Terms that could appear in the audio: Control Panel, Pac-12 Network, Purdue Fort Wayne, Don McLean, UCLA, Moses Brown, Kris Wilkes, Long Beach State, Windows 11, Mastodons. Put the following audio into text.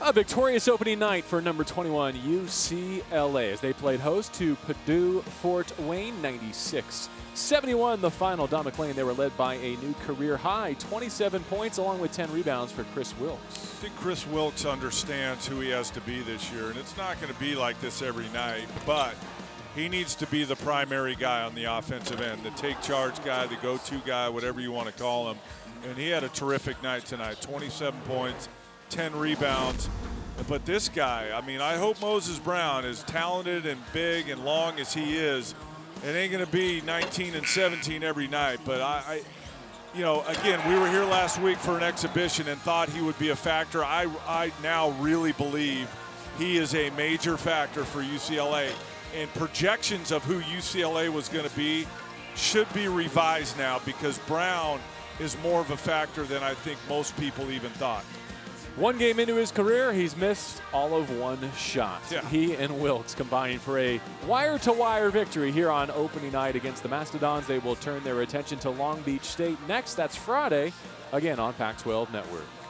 A victorious opening night for number 21 UCLA as they played host to Purdue Fort Wayne 96-71 the final. Don McLean, they were led by a new career high 27 points along with 10 rebounds for Kris Wilkes. I think Kris Wilkes understands who he has to be this year, and it's not going to be like this every night, but he needs to be the primary guy on the offensive end, the take charge guy, the go-to guy, whatever you want to call him. And he had a terrific night tonight, 27 points. 10 rebounds. But this guy, I mean, I hope Moses Brown, as talented and big and long as he is, it ain't going to be 19 and 17 every night. But you know, again, we were here last week for an exhibition and thought he would be a factor. I now really believe he is a major factor for UCLA. And projections of who UCLA was going to be should be revised now, because Brown is more of a factor than I think most people even thought. One game into his career, he's missed all of one shot. Yeah. He and Wilkes combining for a wire-to-wire victory here on opening night against the Mastodons. They will turn their attention to Long Beach State next. That's Friday, again on Pac-12 Network.